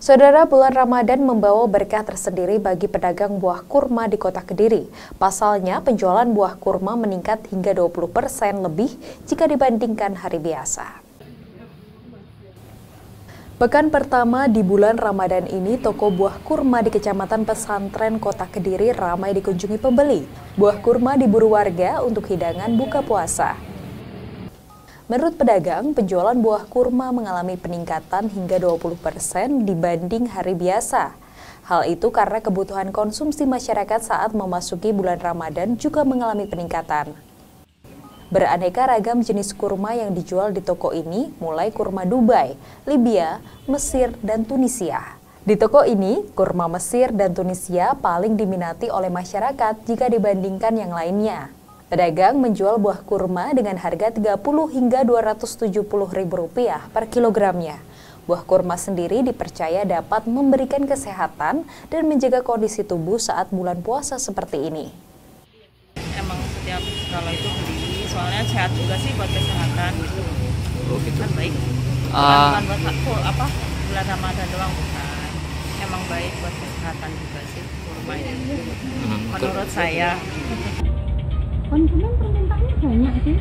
Saudara, bulan Ramadan membawa berkah tersendiri bagi pedagang buah kurma di kota Kediri. Pasalnya, penjualan buah kurma meningkat hingga 20% lebih jika dibandingkan hari biasa. Pekan pertama di bulan Ramadan ini, toko buah kurma di Kecamatan Pesantren Kota Kediri ramai dikunjungi pembeli. Buah kurma diburu warga untuk hidangan buka puasa. Menurut pedagang, penjualan buah kurma mengalami peningkatan hingga 20% dibanding hari biasa. Hal itu karena kebutuhan konsumsi masyarakat saat memasuki bulan Ramadan juga mengalami peningkatan. Beraneka ragam jenis kurma yang dijual di toko ini mulai kurma Dubai, Libya, Mesir, dan Tunisia. Di toko ini, kurma Mesir dan Tunisia paling diminati oleh masyarakat jika dibandingkan yang lainnya. Pedagang menjual buah kurma dengan harga Rp30 hingga Rp270.000 per kilogramnya. Buah kurma sendiri dipercaya dapat memberikan kesehatan dan menjaga kondisi tubuh saat bulan puasa seperti ini. Emang setiap kalau itu beli, soalnya sehat juga sih buat kesehatan gitu. Oh gitu. Kan baik. Bukan buat bulan Ramadan doang, bukan. Emang baik buat kesehatan juga sih kurma ini. Menurut saya. Konsumen permintaannya banyak sih,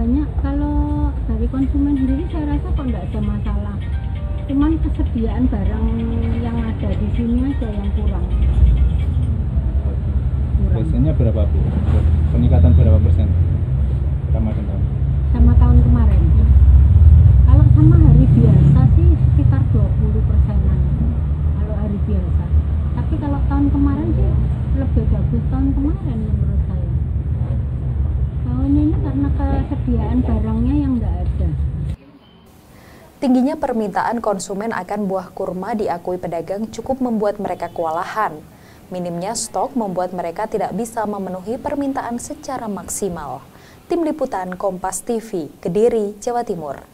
banyak. Kalau dari konsumen sendiri saya rasa kok nggak ada masalah, cuman kesediaan barang yang ada di sini aja yang kurang. Biasanya berapa Bu? Peningkatan berapa persen Ramadan tahun? Sama tahun kemarin, kalau sama hari biasa sih sekitar 20%-an kalau hari biasa, tapi kalau tahun kemarin sih lebih bagus tahun kemarin menurut saya. Ini karena kesediaan barangnya yang nggak ada. Tingginya permintaan konsumen akan buah kurma diakui pedagang cukup membuat mereka kewalahan. Minimnya stok membuat mereka tidak bisa memenuhi permintaan secara maksimal. Tim Liputan Kompas TV, Kediri, Jawa Timur.